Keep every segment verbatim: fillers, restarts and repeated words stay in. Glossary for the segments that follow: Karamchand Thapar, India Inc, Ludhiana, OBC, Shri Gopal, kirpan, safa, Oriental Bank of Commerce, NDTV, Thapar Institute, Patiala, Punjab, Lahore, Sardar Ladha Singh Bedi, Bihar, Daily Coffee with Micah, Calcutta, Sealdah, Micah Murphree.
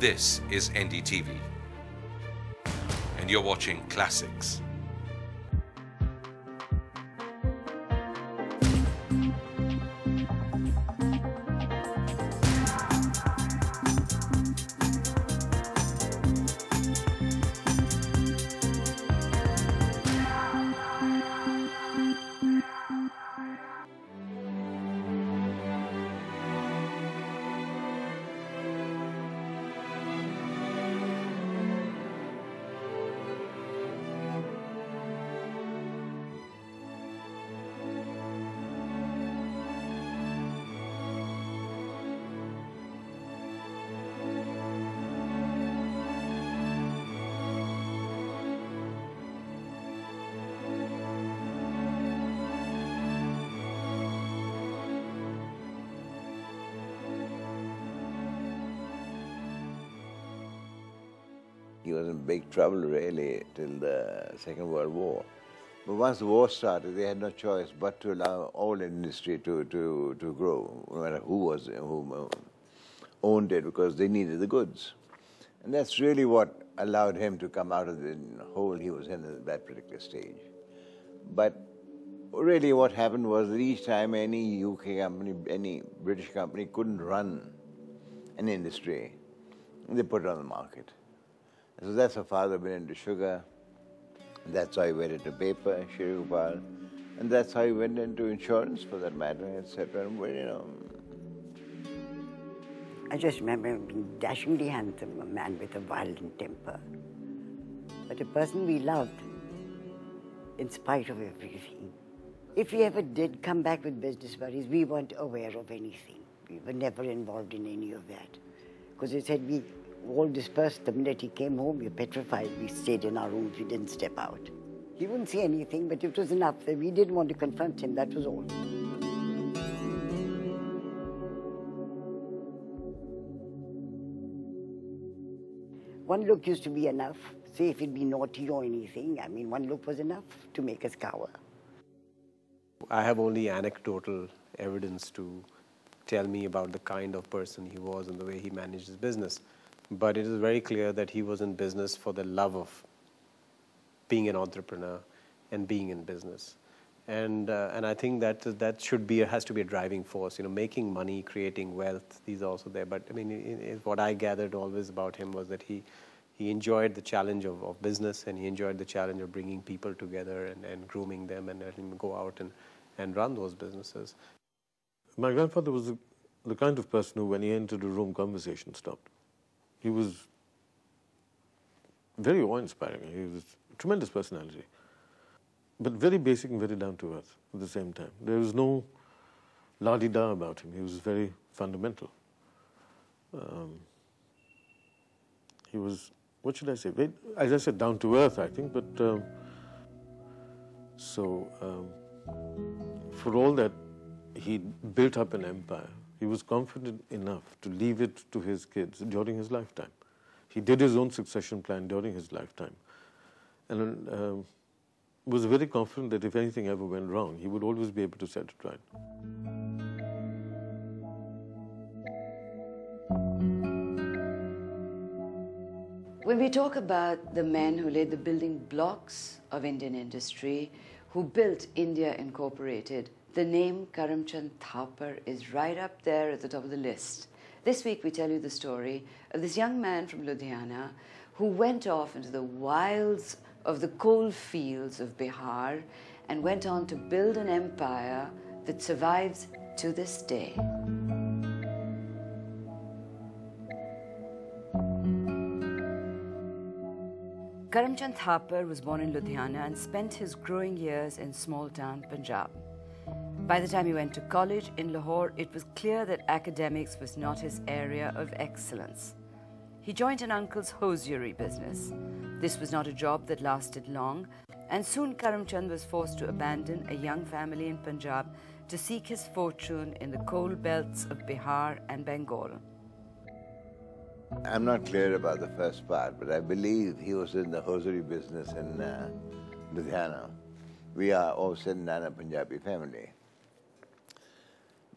This is N D T V, and you're watching Classics. He was in big trouble, really, till the Second World War. But once the war started, they had no choice but to allow all industry to, to, to grow, no matter who was who owned it, because they needed the goods. And that's really what allowed him to come out of the hole he was in at that particular stage. But really what happened was that each time any U K company, any British company couldn't run an industry, they put it on the market. So that's how father went into sugar, that's how he went into paper, Shri Gopal, and that's how he went into insurance for that matter, et cetera. And well, you know. I just remember him being dashingly handsome, a man with a violent temper, but a person we loved in spite of everything. If we ever did come back with business worries, we weren't aware of anything. We were never involved in any of that, because they said we all dispersed the minute he came home. We were petrified. We stayed in our rooms. We didn't step out. He wouldn't say anything, but it was enough that we didn't want to confront him. That was all. One look used to be enough. Say if he'd be naughty or anything. I mean, one look was enough to make us cower. I have only anecdotal evidence to tell me about the kind of person he was and the way he managed his business. But it is very clear that he was in business for the love of being an entrepreneur and being in business. And, uh, and I think that that should be, has to be a driving force, you know, making money, creating wealth, these are also there. But I mean, it, it, what I gathered always about him was that he, he enjoyed the challenge of, of business, and he enjoyed the challenge of bringing people together and, and grooming them and letting them go out and, and run those businesses. My grandfather was the, the kind of person who, when he entered a room, conversation stopped. He was very awe-inspiring. He was a tremendous personality, but very basic and very down-to-earth at the same time. There was no la-di-da about him. He was very fundamental. Um, he was, what should I say? Very, as I said, down-to-earth, I think, but um, so um, for all that, he built up an empire. He was confident enough to leave it to his kids during his lifetime. He did his own succession plan during his lifetime, and uh, was very confident that if anything ever went wrong, he would always be able to set it right. When we talk about the men who laid the building blocks of Indian industry, who built India Incorporated, the name Karamchand Thapar is right up there at the top of the list. This week we tell you the story of this young man from Ludhiana who went off into the wilds of the coal fields of Bihar and went on to build an empire that survives to this day. Karamchand Thapar was born in Ludhiana and spent his growing years in small town Punjab. By the time he went to college in Lahore, it was clear that academics was not his area of excellence. He joined an uncle's hosiery business. This was not a job that lasted long, and soon Karamchand was forced to abandon a young family in Punjab to seek his fortune in the coal belts of Bihar and Bengal. I'm not clear about the first part, but I believe he was in the hosiery business in uh, Ludhiana. We are all Sealdah Punjabi family.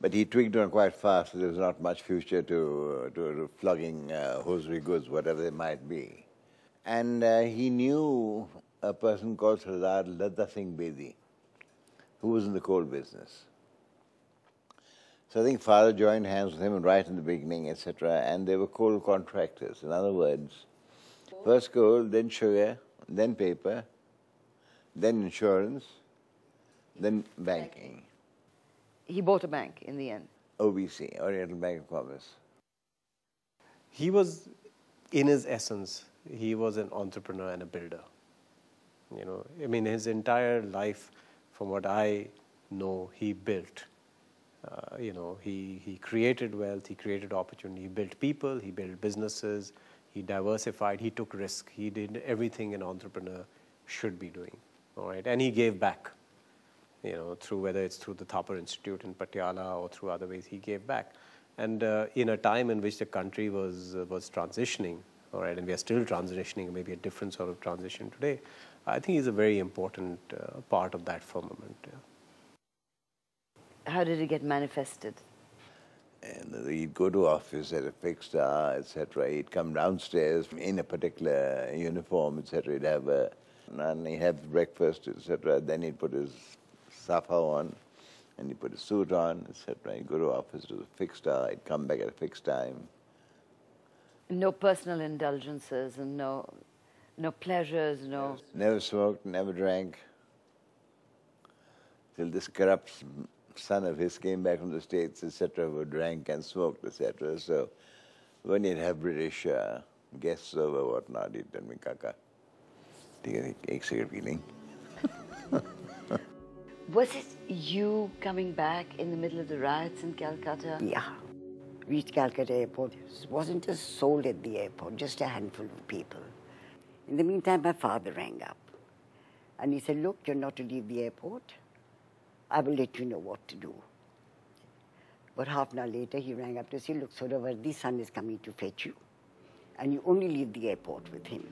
But he twigged on quite fast. There was not much future to, to, to flogging uh, hosiery goods, whatever they might be. And uh, he knew a person called Sardar Ladha Singh Bedi, who was in the coal business. So I think Father joined hands with him right in the beginning, et cetera. And they were coal contractors. In other words, first coal, then sugar, then paper, then insurance, then banking. He bought a bank in the end. O B C, Oriental Bank of Commerce. He was, in his essence, he was an entrepreneur and a builder. You know, I mean, his entire life, from what I know, he built. Uh, you know, he, he created wealth, he created opportunity, he built people, he built businesses, he diversified, he took risk. He did everything an entrepreneur should be doing, all right? And he gave back. You know, through whether it's through the Thapar Institute in Patiala or through other ways, he gave back. And uh, in a time in which the country was uh, was transitioning, all right, and we are still transitioning, maybe a different sort of transition today, I think he's a very important uh, part of that firmament. Yeah. How did it get manifested? And he'd go to office at a fixed hour, et cetera. He'd come downstairs in a particular uniform, et cetera. He'd have a, and he'd have breakfast, et cetera. Then he'd put his safa on, and he put a suit on, et cetera. He'd go to office to a fixed hour, he'd come back at a fixed time. No personal indulgences and no, no pleasures, no... Never smoked, never drank, till this corrupt son of his came back from the States, et cetera, who drank and smoked, et cetera. So when he'd have British uh, guests over, whatnot, he'd tell me, Kaka, take an egg cigarette feeling. Was it you coming back in the middle of the riots in Calcutta? Yeah. Reached Calcutta airport. It wasn't a soul at the airport, just a handful of people. In the meantime, my father rang up. And he said, look, you're not to leave the airport. I will let you know what to do. But half an hour later, he rang up to say, look, Sodavardi's son is coming to fetch you. And you only leave the airport with him.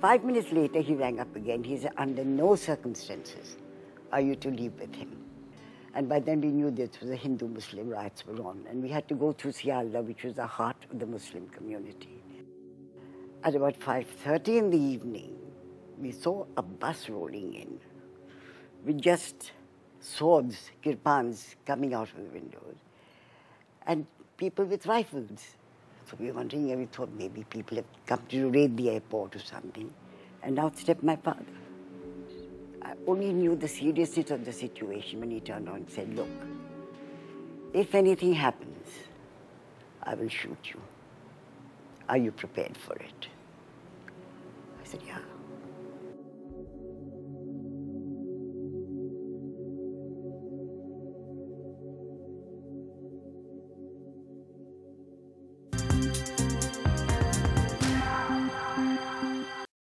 Five minutes later, he rang up again. He said, under no circumstances are you to leave with him? And by then we knew this was a Hindu-Muslim riots were on, and we had to go through Sealdah, which was the heart of the Muslim community. At about five thirty in the evening, we saw a bus rolling in with just swords, kirpans coming out of the windows, and people with rifles. So we were wondering, and we thought maybe people have come to raid the airport or something, and out stepped my father. I only knew the seriousness of the situation when he turned on and said, look, if anything happens, I will shoot you. Are you prepared for it? I said, yeah.